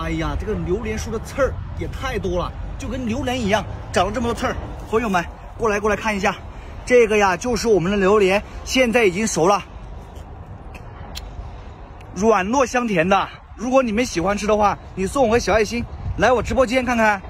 哎呀，这个榴莲树的刺儿也太多了，就跟榴莲一样，长了这么多刺儿。朋友们，过来看一下，这个呀就是我们的榴莲，现在已经熟了，软糯香甜的。如果你们喜欢吃的话，你送我个小爱心，来我直播间看看。